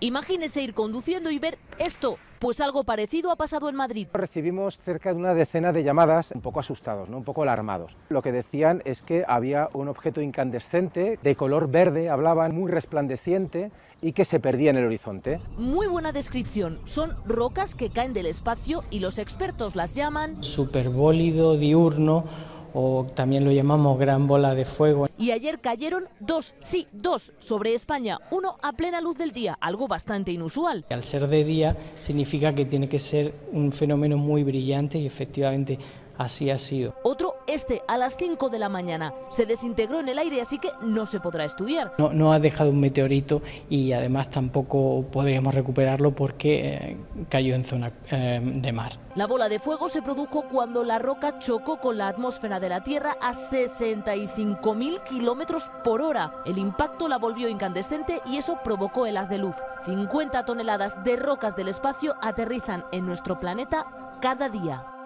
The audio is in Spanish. Imagínese ir conduciendo y ver esto. Pues algo parecido ha pasado en Madrid. Recibimos cerca de una decena de llamadas, un poco asustados, ¿no? Un poco alarmados. Lo que decían es que había un objeto incandescente, de color verde, hablaban, muy resplandeciente, y que se perdía en el horizonte. Muy buena descripción. Son rocas que caen del espacio y los expertos las llaman superbólido diurno, o también lo llamamos gran bola de fuego. Y ayer cayeron dos, sí, dos, sobre España, uno a plena luz del día, algo bastante inusual. Al ser de día significa que tiene que ser un fenómeno muy brillante y efectivamente así ha sido. Otro, a las 5 de la mañana, se desintegró en el aire, así que no se podrá estudiar. No ha dejado un meteorito y además tampoco podríamos recuperarlo porque cayó en zona de mar. La bola de fuego se produjo cuando la roca chocó con la atmósfera de la Tierra a 65.000 kilómetros por hora. El impacto la volvió incandescente y eso provocó el haz de luz. 50 toneladas de rocas del espacio aterrizan en nuestro planeta cada día.